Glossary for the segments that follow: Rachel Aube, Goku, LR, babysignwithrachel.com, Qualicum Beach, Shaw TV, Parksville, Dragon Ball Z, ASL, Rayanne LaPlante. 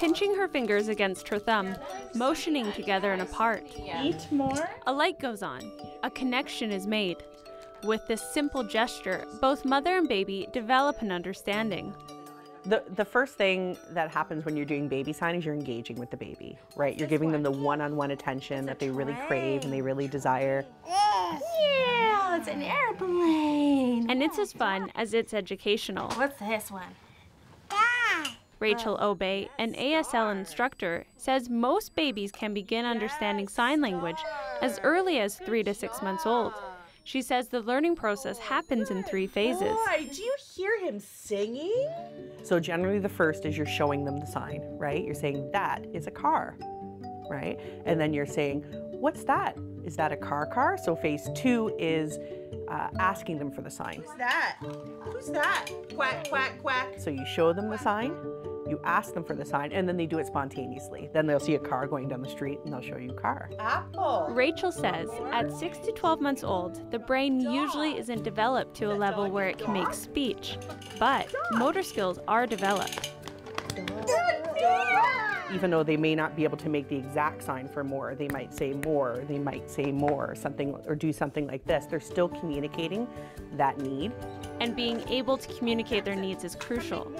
pinching her fingers against her thumb, motioning together and apart. Eat more. A light goes on. A connection is made. With this simple gesture, both mother and baby develop an understanding. The first thing that happens when you're doing baby sign is you're engaging with the baby, right? You're giving them the one-on-one attention that they really crave and they really desire. Yeah, it's an airplane. And it's as fun as it's educational. What's this one? Rachel Aube, an ASL instructor, says most babies can begin understanding sign language as early as 3 to 6 months old. She says the learning process happens in 3 phases. Boy, do you hear him singing? So generally the first is you're showing them the sign, right? You're saying, that is a car, right? And then you're saying, what's that? Is that a car? So phase 2 is asking them for the sign. Who's that? Who's that? Quack, quack, quack. So you show them the sign. You ask them for the sign, and then they do it spontaneously. Then they'll see a car going down the street, and they'll show you car. Apple. Rachel says at 6 to 12 months old, the brain usually isn't developed to a level where it can make speech, but motor skills are developed. Even though they may not be able to make the exact sign for more, they might say more, something, or do something like this. They're still communicating that need. And being able to communicate their needs is crucial.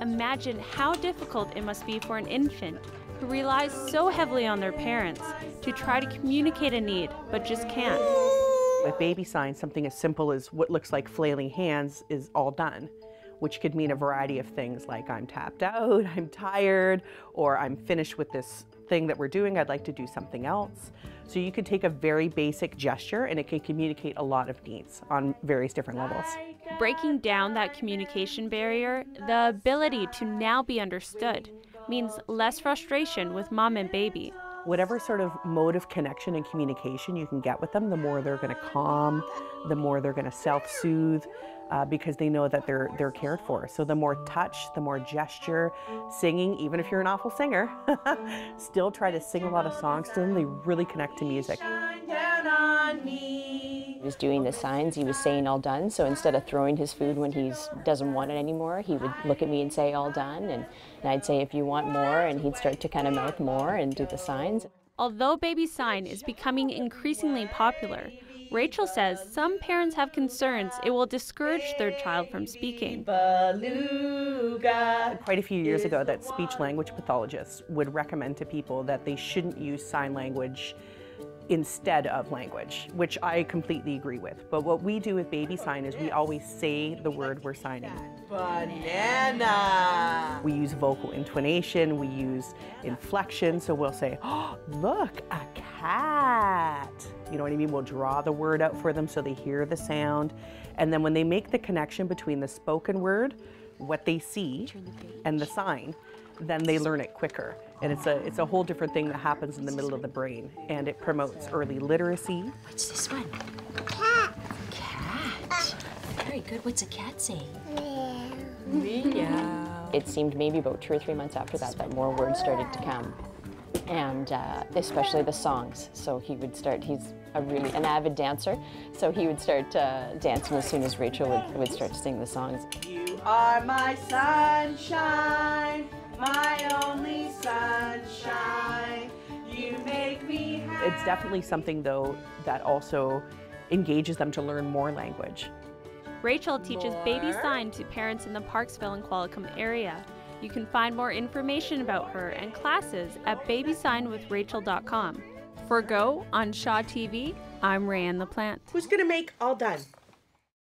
Imagine how difficult it must be for an infant who relies so heavily on their parents to try to communicate a need, but just can't. With baby signs, something as simple as what looks like flailing hands is all done, which could mean a variety of things like I'm tapped out, I'm tired, or I'm finished with this thing that we're doing, I'd like to do something else. So you could take a very basic gesture and it can communicate a lot of needs on various different levels. Breaking down that communication barrier, the ability to now be understood, means less frustration with mom and baby. Whatever sort of mode of connection and communication you can get with them, the more they're going to calm, the more they're going to self-soothe, because they know that they're cared for. So the more touch, the more gesture, singing, even if you're an awful singer, still try to sing a lot of songs to them. They really connect to music. He was doing the signs, he was saying all done, so instead of throwing his food when he doesn't want it anymore, he would look at me and say all done, and I'd say if you want more, and he'd start to kind of mouth more and do the signs. Although baby sign is becoming increasingly popular, Rachel says some parents have concerns it will discourage their child from speaking. Quite a few years ago that speech language pathologists would recommend to people that they shouldn't use sign language instead of language, which I completely agree with. But what we do with baby sign is we always say the word we're signing. Banana! We use vocal intonation, we use inflection, so we'll say, oh, look, a cat. You know what I mean? We'll draw the word out for them so they hear the sound. And then when they make the connection between the spoken word, what they see, and the sign, then they learn it quicker. And it's a whole different thing that happens in the middle of the brain, and it promotes early literacy. What's this one? Cat. Cat. Very good. What's a cat saying? Meow. It seemed maybe about 2 or 3 months after that that more words started to come, and especially the songs. So he would start, he's a really an avid dancer, so he would start dancing as soon as Rachel would start to sing the songs. You are my sunshine, my only sunshine, you make me happy. It's definitely something, though, that also engages them to learn more language. Rachel teaches baby sign to parents in the Parksville and Qualicum area. You can find more information about her and classes at babysignwithrachel.com. For Go on Shaw TV, I'm Rayanne LaPlante. Who's going to make all done?